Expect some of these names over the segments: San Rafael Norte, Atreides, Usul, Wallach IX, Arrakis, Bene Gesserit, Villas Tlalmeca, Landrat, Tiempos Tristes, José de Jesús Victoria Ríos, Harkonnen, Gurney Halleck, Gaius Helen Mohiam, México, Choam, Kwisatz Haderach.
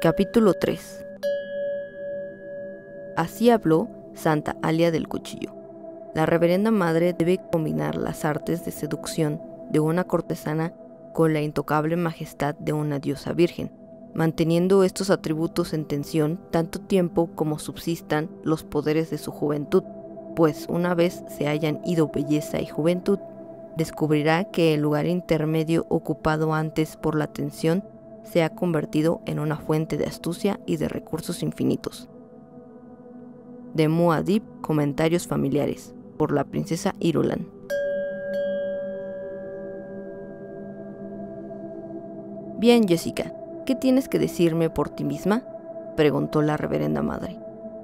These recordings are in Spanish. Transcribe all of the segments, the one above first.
Capítulo 3. Así habló Santa Alia del Cuchillo. La reverenda madre debe combinar las artes de seducción de una cortesana con la intocable majestad de una diosa virgen, manteniendo estos atributos en tensión tanto tiempo como subsistan los poderes de su juventud, pues una vez se hayan ido belleza y juventud, descubrirá que el lugar intermedio ocupado antes por la tensión se ha convertido en una fuente de astucia y de recursos infinitos. De Muad'Dib, comentarios familiares, por la princesa Irulan. Bien, Jessica, ¿qué tienes que decirme por ti misma?, preguntó la reverenda madre.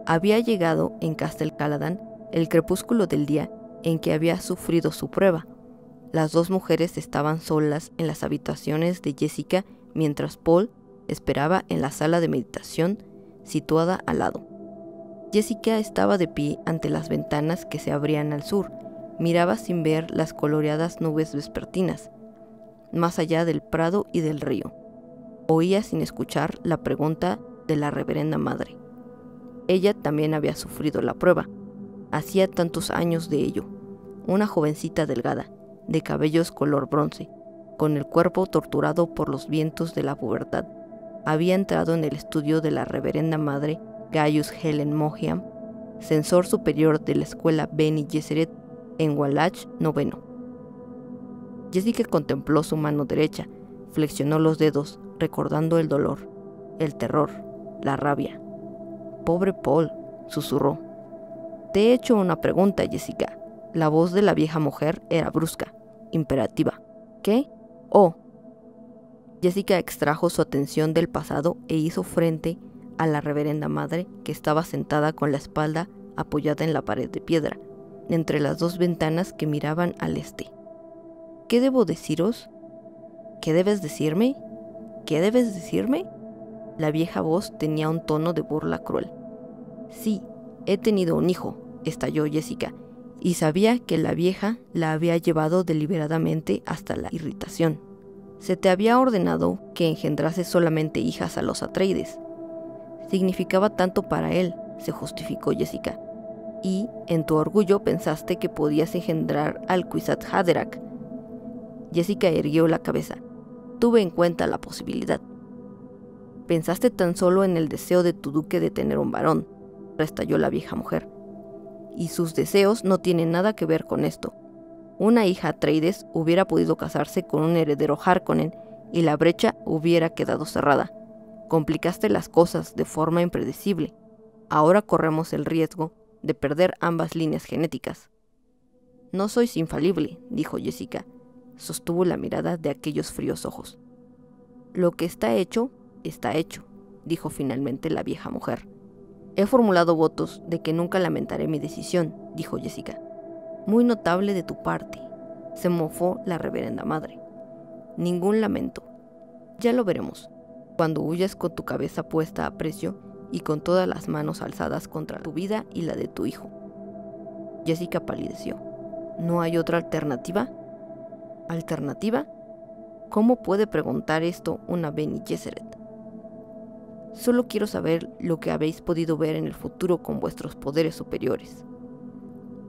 Había llegado en Castel Caladán el crepúsculo del día en que había sufrido su prueba. Las dos mujeres estaban solas en las habitaciones de Jessica mientras Paul esperaba en la sala de meditación situada al lado. Jessica estaba de pie ante las ventanas que se abrían al sur, miraba sin ver las coloreadas nubes vespertinas, más allá del prado y del río. Oía sin escuchar la pregunta de la reverenda madre. Ella también había sufrido la prueba, hacía tantos años de ello, una jovencita delgada, de cabellos color bronce, con el cuerpo torturado por los vientos de la pubertad, había entrado en el estudio de la reverenda madre Gaius Helen Mohiam, censor superior de la escuela Bene Gesserit en Wallach IX. Jessica contempló su mano derecha, flexionó los dedos, recordando el dolor, el terror, la rabia. «Pobre Paul», susurró. «Te he hecho una pregunta, Jessica». La voz de la vieja mujer era brusca, imperativa. «¿Qué? Oh». Jessica extrajo su atención del pasado e hizo frente a la reverenda madre que estaba sentada con la espalda apoyada en la pared de piedra, entre las dos ventanas que miraban al este. «¿Qué debo deciros?». «¿Qué debes decirme? ¿Qué debes decirme?». La vieja voz tenía un tono de burla cruel. «Sí, he tenido un hijo», estalló Jessica, y sabía que la vieja la había llevado deliberadamente hasta la irritación. «Se te había ordenado que engendrase solamente hijas a los Atreides. Significaba tanto para él», se justificó Jessica. «Y, en tu orgullo, pensaste que podías engendrar al Kwisatz Haderach». Jessica erguió la cabeza. «Tuve en cuenta la posibilidad». «Pensaste tan solo en el deseo de tu duque de tener un varón», restalló la vieja mujer. «Y sus deseos no tienen nada que ver con esto. Una hija Atreides hubiera podido casarse con un heredero Harkonnen y la brecha hubiera quedado cerrada. Complicaste las cosas de forma impredecible. Ahora corremos el riesgo de perder ambas líneas genéticas». «No sois infalible», dijo Jessica. Sostuvo la mirada de aquellos fríos ojos. «Lo que está hecho», dijo finalmente la vieja mujer. «He formulado votos de que nunca lamentaré mi decisión», dijo Jessica. «Muy notable de tu parte», se mofó la reverenda madre. «Ningún lamento. Ya lo veremos, cuando huyas con tu cabeza puesta a precio y con todas las manos alzadas contra tu vida y la de tu hijo». Jessica palideció. «¿No hay otra alternativa?». «¿Alternativa? ¿Cómo puede preguntar esto una Bene Gesserit?». «Solo quiero saber lo que habéis podido ver en el futuro con vuestros poderes superiores».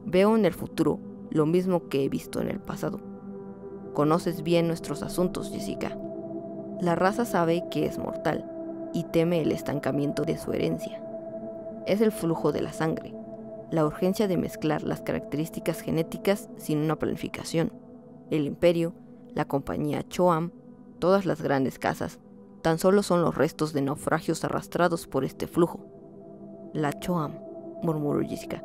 «Veo en el futuro lo mismo que he visto en el pasado». «Conoces bien nuestros asuntos, Jessica. La raza sabe que es mortal y teme el estancamiento de su herencia. Es el flujo de la sangre, la urgencia de mezclar las características genéticas sin una planificación. El imperio, la compañía Choam, todas las grandes casas, tan solo son los restos de naufragios arrastrados por este flujo». «La Choam», murmuró Jessica.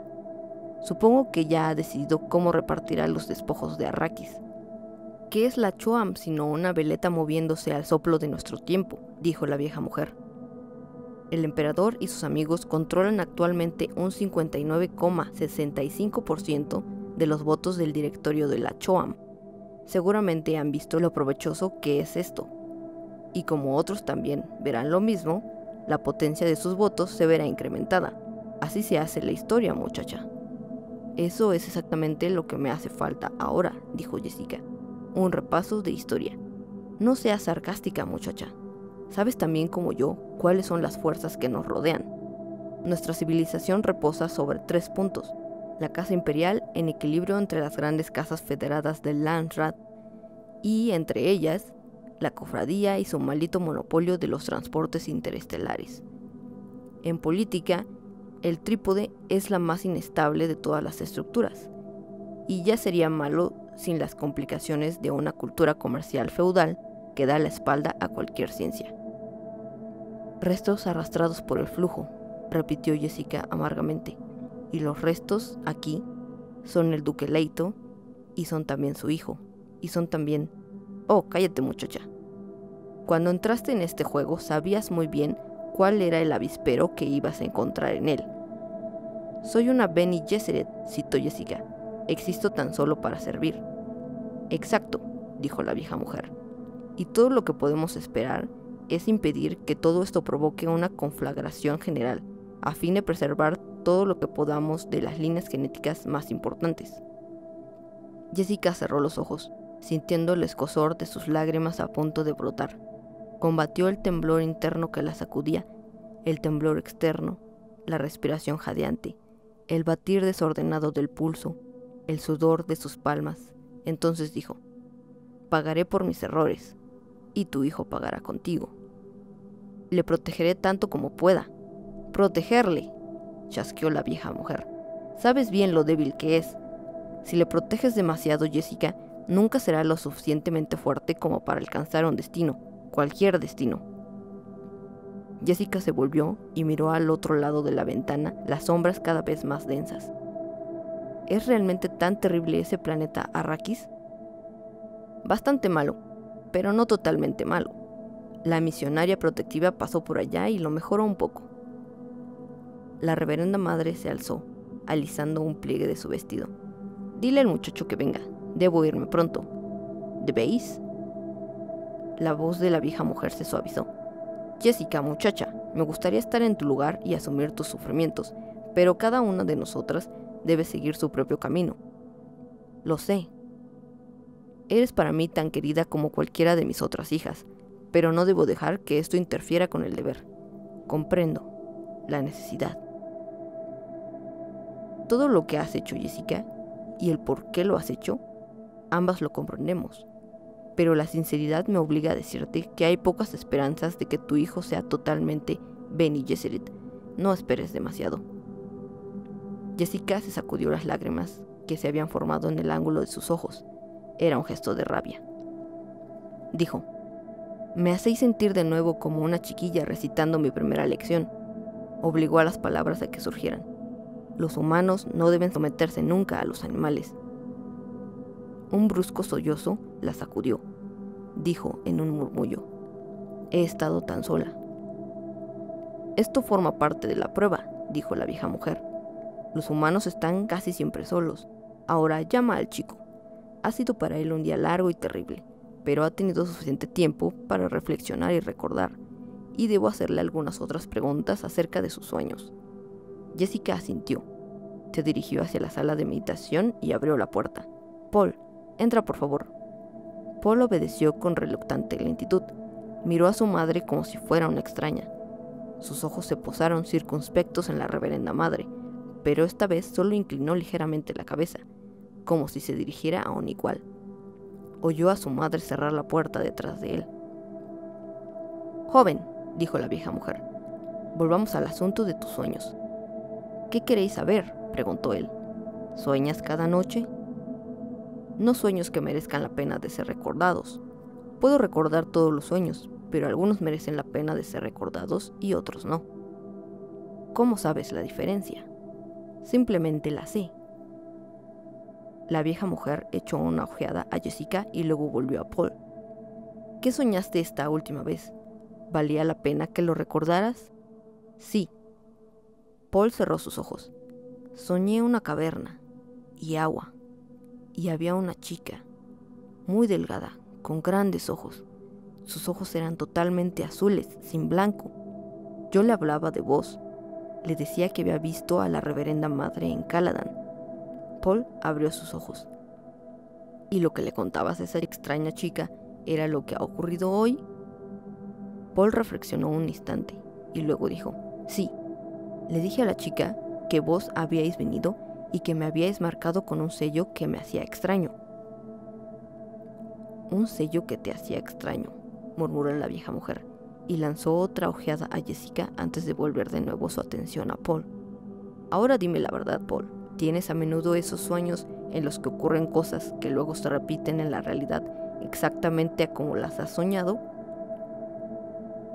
«Supongo que ya ha decidido cómo repartirá los despojos de Arrakis». «¿Qué es la Choam sino una veleta moviéndose al soplo de nuestro tiempo?», dijo la vieja mujer. «El emperador y sus amigos controlan actualmente un 59,65% de los votos del directorio de la Choam. Seguramente han visto lo provechoso que es esto. Y como otros también verán lo mismo, la potencia de sus votos se verá incrementada. Así se hace la historia, muchacha». Eso es exactamente lo que me hace falta ahora, dijo Jessica. Un repaso de historia. No seas sarcástica, muchacha. Sabes también como yo cuáles son las fuerzas que nos rodean. Nuestra civilización reposa sobre 3 puntos. La casa imperial en equilibrio entre las grandes casas federadas del Landrat y entre ellas la cofradía y su maldito monopolio de los transportes interestelares. En política, el trípode es la más inestable de todas las estructuras, y ya sería malo sin las complicaciones de una cultura comercial feudal que da la espalda a cualquier ciencia. Restos arrastrados por el flujo, repitió Jessica amargamente, y los restos aquí son el duque Leito, y son también su hijo, y son también... Oh, cállate, muchacha. Cuando entraste en este juego sabías muy bien cuál era el avispero que ibas a encontrar en él. Soy una Bene Gesserit, citó Jessica. Existo tan solo para servir. Exacto, dijo la vieja mujer. Y todo lo que podemos esperar es impedir que todo esto provoque una conflagración general, a fin de preservar todo lo que podamos de las líneas genéticas más importantes. Jessica cerró los ojos, sintiendo el escozor de sus lágrimas a punto de brotar. Combatió el temblor interno que la sacudía, el temblor externo, la respiración jadeante, el batir desordenado del pulso, el sudor de sus palmas. Entonces dijo: «Pagaré por mis errores, y tu hijo pagará contigo. Le protegeré tanto como pueda». «¡Protegerle!», chasqueó la vieja mujer. «Sabes bien lo débil que es. Si le proteges demasiado, Jessica, nunca será lo suficientemente fuerte como para alcanzar un destino, cualquier destino». Jessica se volvió y miró al otro lado de la ventana, las sombras cada vez más densas. ¿Es realmente tan terrible ese planeta Arrakis? Bastante malo, pero no totalmente malo. La misionaria protectiva pasó por allá y lo mejoró un poco. La reverenda madre se alzó, alisando un pliegue de su vestido. Dile al muchacho que venga. Debo irme pronto. ¿Debéis? La voz de la vieja mujer se suavizó. Jessica, muchacha, me gustaría estar en tu lugar y asumir tus sufrimientos, pero cada una de nosotras debe seguir su propio camino. Lo sé. Eres para mí tan querida como cualquiera de mis otras hijas, pero no debo dejar que esto interfiera con el deber. Comprendo la necesidad. Todo lo que has hecho, Jessica, y el por qué lo has hecho, ambas lo comprendemos, pero la sinceridad me obliga a decirte que hay pocas esperanzas de que tu hijo sea totalmente Bene Gesserit. No esperes demasiado. Jessica se sacudió las lágrimas que se habían formado en el ángulo de sus ojos. Era un gesto de rabia. Dijo: «Me hacéis sentir de nuevo como una chiquilla recitando mi primera lección». Obligó a las palabras a que surgieran. Los humanos no deben someterse nunca a los animales. Un brusco sollozo la sacudió. Dijo en un murmullo: «He estado tan sola». «Esto forma parte de la prueba», dijo la vieja mujer. «Los humanos están casi siempre solos. Ahora llama al chico. Ha sido para él un día largo y terrible, pero ha tenido suficiente tiempo para reflexionar y recordar, y debo hacerle algunas otras preguntas acerca de sus sueños». Jessica asintió. Se dirigió hacia la sala de meditación y abrió la puerta. «Paul, entra por favor». Paul obedeció con reluctante lentitud. Miró a su madre como si fuera una extraña. Sus ojos se posaron circunspectos en la reverenda madre, pero esta vez solo inclinó ligeramente la cabeza, como si se dirigiera a un igual. Oyó a su madre cerrar la puerta detrás de él. «Joven», dijo la vieja mujer, «volvamos al asunto de tus sueños». «¿Qué queréis saber?», preguntó él. «¿Sueñas cada noche?». «No sueños que merezcan la pena de ser recordados. Puedo recordar todos los sueños, pero algunos merecen la pena de ser recordados y otros no». «¿Cómo sabes la diferencia?». «Simplemente la sé». La vieja mujer echó una ojeada a Jessica y luego volvió a Paul. «¿Qué soñaste esta última vez? ¿Valía la pena que lo recordaras?». «Sí». Paul cerró sus ojos. «Soñé una caverna y agua, y había una chica, muy delgada, con grandes ojos. Sus ojos eran totalmente azules, sin blanco. Yo le hablaba de vos, le decía que había visto a la reverenda madre en Caladan. Paul abrió sus ojos. ¿Y lo que le contabas a esa extraña chica era lo que ha ocurrido hoy? Paul reflexionó un instante y luego dijo: sí, le dije a la chica que vos habíais venido y que me habíais marcado con un sello que me hacía extraño. Un sello que te hacía extraño, murmuró la vieja mujer, y lanzó otra ojeada a Jessica antes de volver de nuevo su atención a Paul. Ahora dime la verdad, Paul, ¿tienes a menudo esos sueños en los que ocurren cosas que luego se repiten en la realidad exactamente a como las has soñado?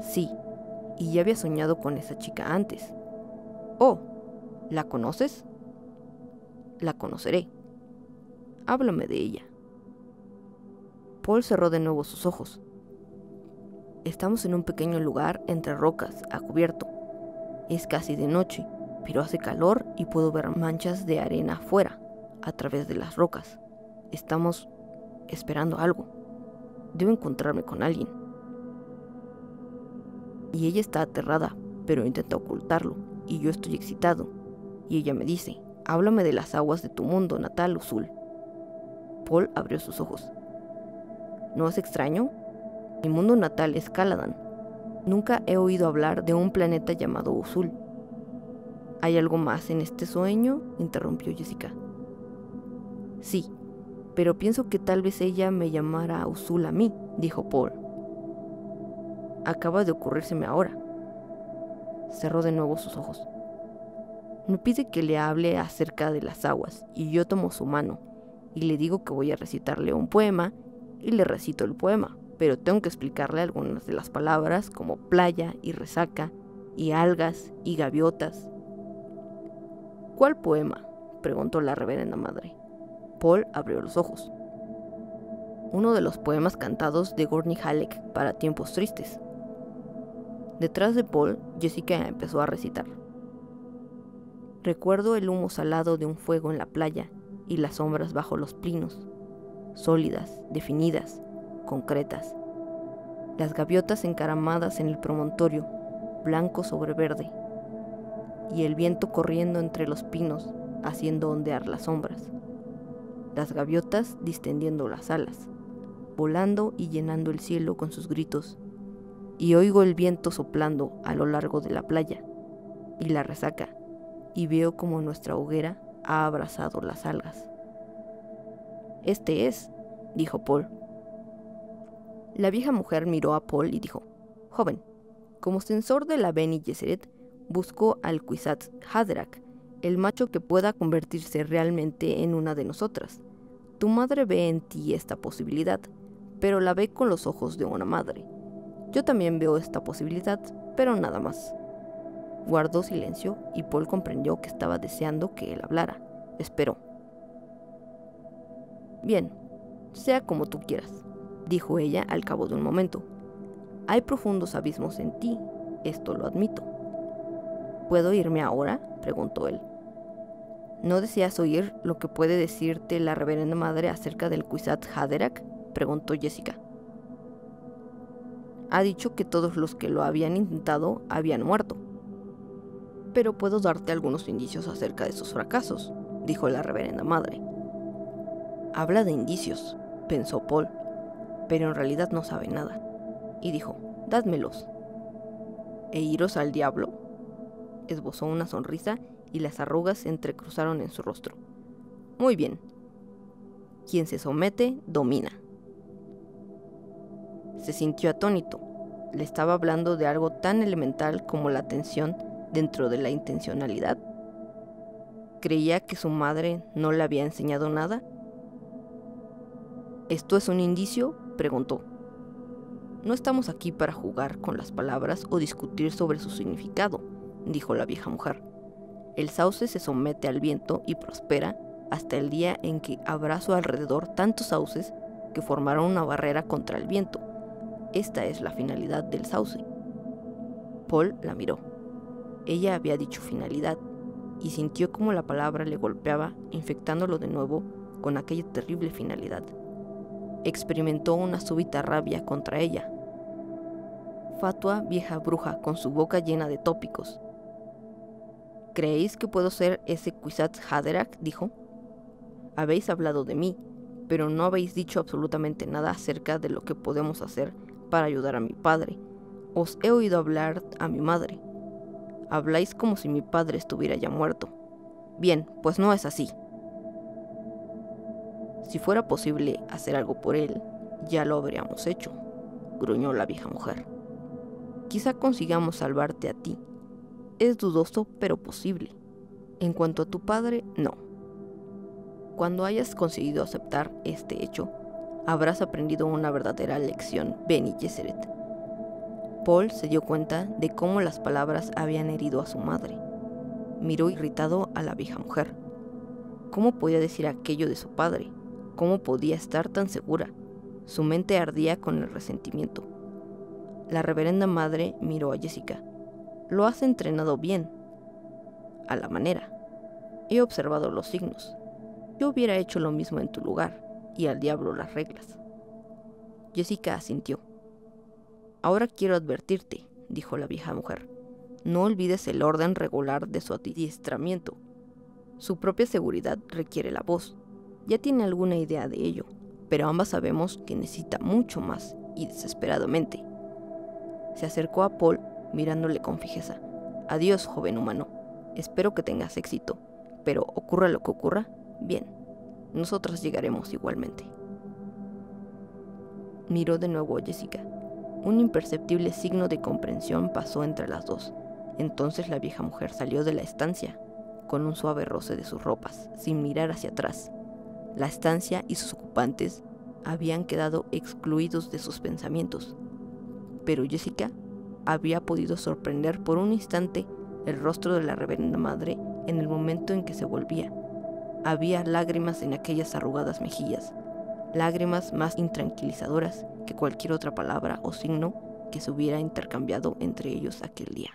Sí, y ya había soñado con esa chica antes. Oh, ¿la conoces? La conoceré. Háblame de ella. Paul cerró de nuevo sus ojos. Estamos en un pequeño lugar entre rocas, a cubierto. Es casi de noche, pero hace calor y puedo ver manchas de arena afuera, a través de las rocas. Estamos esperando algo. Debo encontrarme con alguien. Y ella está aterrada, pero intenta ocultarlo, y yo estoy excitado. Y ella me dice: háblame de las aguas de tu mundo natal, Usul. Paul abrió sus ojos. ¿No es extraño? Mi mundo natal es Caladan. Nunca he oído hablar de un planeta llamado Usul. ¿Hay algo más en este sueño?, interrumpió Jessica. Sí, pero pienso que tal vez ella me llamara Usul a mí, dijo Paul. Acaba de ocurrírseme ahora. Cerró de nuevo sus ojos. Me pide que le hable acerca de las aguas, y yo tomo su mano, y le digo que voy a recitarle un poema, y le recito el poema, pero tengo que explicarle algunas de las palabras como playa y resaca, y algas y gaviotas. ¿Cuál poema?, preguntó la reverenda madre. Paul abrió los ojos. Uno de los poemas cantados de Gurney Halleck para Tiempos Tristes. Detrás de Paul, Jessica empezó a recitar. Recuerdo el humo salado de un fuego en la playa y las sombras bajo los pinos, sólidas, definidas, concretas. Las gaviotas encaramadas en el promontorio, blanco sobre verde, y el viento corriendo entre los pinos, haciendo ondear las sombras. Las gaviotas distendiendo las alas, volando y llenando el cielo con sus gritos, y oigo el viento soplando a lo largo de la playa, y la resaca, y veo como nuestra hoguera ha abrazado las algas. Este es, dijo Paul. La vieja mujer miró a Paul y dijo: joven, como censor de la Bene Gesserit, busco al Kwisatz Haderach, el macho que pueda convertirse realmente en una de nosotras. Tu madre ve en ti esta posibilidad, pero la ve con los ojos de una madre. Yo también veo esta posibilidad, pero nada más. Guardó silencio y Paul comprendió que estaba deseando que él hablara. Esperó. Bien, sea como tú quieras, dijo ella al cabo de un momento. Hay profundos abismos en ti, esto lo admito. ¿Puedo irme ahora?, preguntó él. ¿No deseas oír lo que puede decirte la reverenda madre acerca del Kwisatz Haderach?, preguntó Jessica. Ha dicho que todos los que lo habían intentado habían muerto. Pero puedo darte algunos indicios acerca de sus fracasos, dijo la reverenda madre. Habla de indicios, pensó Paul, pero en realidad no sabe nada, y dijo: dádmelos. ¿E iros al diablo? Esbozó una sonrisa y las arrugas se entrecruzaron en su rostro. Muy bien. Quien se somete, domina. Se sintió atónito. Le estaba hablando de algo tan elemental como la tensión dentro de la intencionalidad. ¿Creía que su madre no le había enseñado nada? ¿Esto es un indicio?, preguntó. No estamos aquí para jugar con las palabras o discutir sobre su significado, dijo la vieja mujer. El sauce se somete al viento y prospera hasta el día en que habrá a su alrededor tantos sauces que formarán una barrera contra el viento. Esta es la finalidad del sauce. Paul la miró. Ella había dicho finalidad, y sintió como la palabra le golpeaba, infectándolo de nuevo con aquella terrible finalidad. Experimentó una súbita rabia contra ella. Fatua vieja bruja con su boca llena de tópicos. ¿Creéis que puedo ser ese Kwisatz Haderach?, dijo. Habéis hablado de mí, pero no habéis dicho absolutamente nada acerca de lo que podemos hacer para ayudar a mi padre. Os he oído hablar a mi madre. Habláis como si mi padre estuviera ya muerto. Bien, pues no es así. Si fuera posible hacer algo por él, ya lo habríamos hecho, gruñó la vieja mujer. Quizá consigamos salvarte a ti. Es dudoso, pero posible. En cuanto a tu padre, no. Cuando hayas conseguido aceptar este hecho, habrás aprendido una verdadera lección, Bene Gesserit. Paul se dio cuenta de cómo las palabras habían herido a su madre. Miró irritado a la vieja mujer. ¿Cómo podía decir aquello de su padre? ¿Cómo podía estar tan segura? Su mente ardía con el resentimiento. La reverenda madre miró a Jessica. «Lo has entrenado bien. A la manera. He observado los signos. Yo hubiera hecho lo mismo en tu lugar, y al diablo las reglas». Jessica asintió. «Ahora quiero advertirte», dijo la vieja mujer. «No olvides el orden regular de su adiestramiento. Su propia seguridad requiere la voz. Ya tiene alguna idea de ello, pero ambas sabemos que necesita mucho más y desesperadamente». Se acercó a Paul mirándole con fijeza. «Adiós, joven humano. Espero que tengas éxito, pero ocurra lo que ocurra, bien. Nosotras llegaremos igualmente». Miró de nuevo a Jessica. Un imperceptible signo de comprensión pasó entre las dos. Entonces la vieja mujer salió de la estancia, con un suave roce de sus ropas, sin mirar hacia atrás. La estancia y sus ocupantes habían quedado excluidos de sus pensamientos. Pero Jessica había podido sorprender por un instante el rostro de la reverenda madre en el momento en que se volvía. Había lágrimas en aquellas arrugadas mejillas, lágrimas más intranquilizadoras que cualquier otra palabra o signo que se hubiera intercambiado entre ellos aquel día.